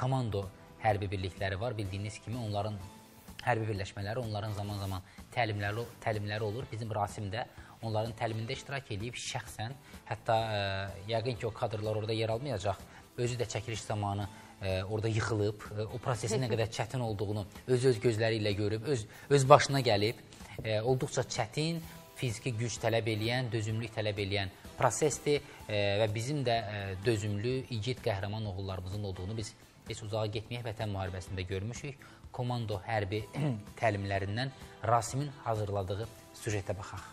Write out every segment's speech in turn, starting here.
komando hərbi birlikləri var. Bildiyiniz kimi onların hərbi birləşmələri, onların zaman-zaman təlimləri olur. Bizim Rasimdə onların təlimində iştirak edib şəxsən, hətta yəqin ki o kadrlar orada yer almayacaq, özü də çəkiliş zamanı orada yıxılıb, o prosesin nə qədər çətin olduğunu öz gözləri ilə görüb, öz başına gəlib, olduqca çətin, fiziki güc tələb eləyən, dözümlük tələb eləyən prosesdir və bizim də dözümlü, igid qəhrəman oğullarımızın olduğunu biz heç uzağa getməyək vətən müharibəsində görmüşük. Komando hərbi təlimlərindən Rasimin hazırladığı süjetə baxaq.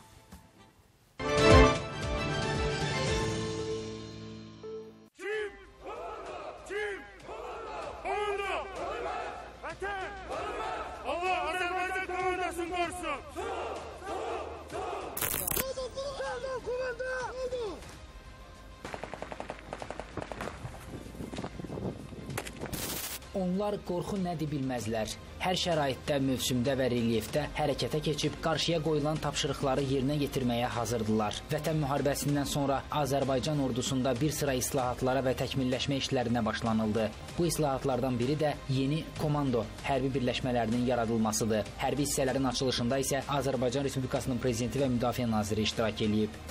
Onlar qorxu nədir bilməzlər. Hər şəraitdə, mövsümdə və relyefdə hərəkətə keçib qarşıya qoyulan tapşırıqları yerinə yetirməyə hazırdılar. Vətən müharibəsindən sonra Azərbaycan ordusunda bir sıra islahatlara və təkmilləşmə işlərinə başlanıldı. Bu islahatlardan biri də yeni komando hərbi birləşmələrinin yaradılmasıdır. Hərbi hissələrin açılışında isə Azərbaycan Respublikasının Prezidenti və Müdafiə Naziri iştirak edib.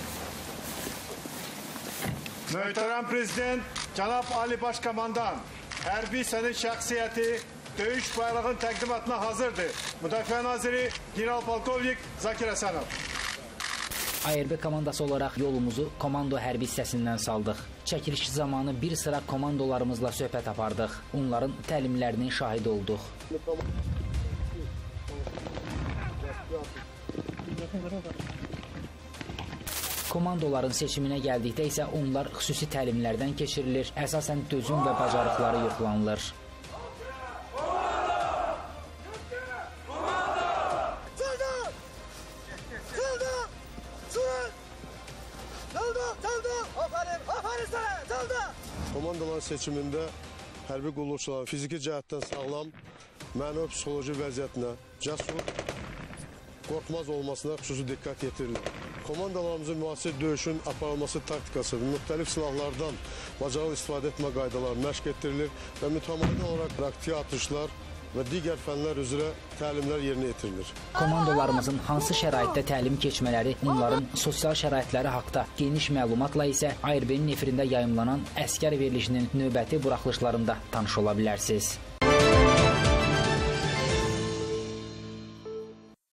Möhtərəm Prezident, Cənab Ali Başkomandan, hərbi hissənin şəxsiyyəti döyüş bayrağının təqdimatına hazırdır. Müdafiə naziri General Polkovnik Zakir Həsanov. ARB komandası olaraq yolumuzu komando hərbi hissəsindən saldıq. Çəkiliş zamanı bir sıra komandolarımızla söhbət apardıq. Onların təlimlərinin şahidi olduq. Komandoların seçiminə gəldikdə isə onlar xüsusi təlimlərdən keçirilir, əsasən dözüm və bacarıqları yoxlanılır. Komandoların seçimində hərbi qulluqçuların fiziki cəhətdən sağlam, mənəvi-psixoloji vəziyyətinə, cəsur, qorxmaz olmasına xüsusi diqqət yetirilir. Komandalarımızın müasir döyüşün aparılması taktikası və müxtəlif silahlardan bacarıqlı istifadə etmə qaydaları məşq etdirilir və mütəmadi olaraq praktik atışlar və digər fənlər üzrə təlimlər yerinə yetirilir. Komandolarımızın hansı şəraitdə təlim keçmələri, onların sosial şəraitləri haqda geniş məlumatla isə ARB-nin efirində yayımlanan əsgər verilişinin növbəti buraxılışlarında tanış ola bilərsiniz.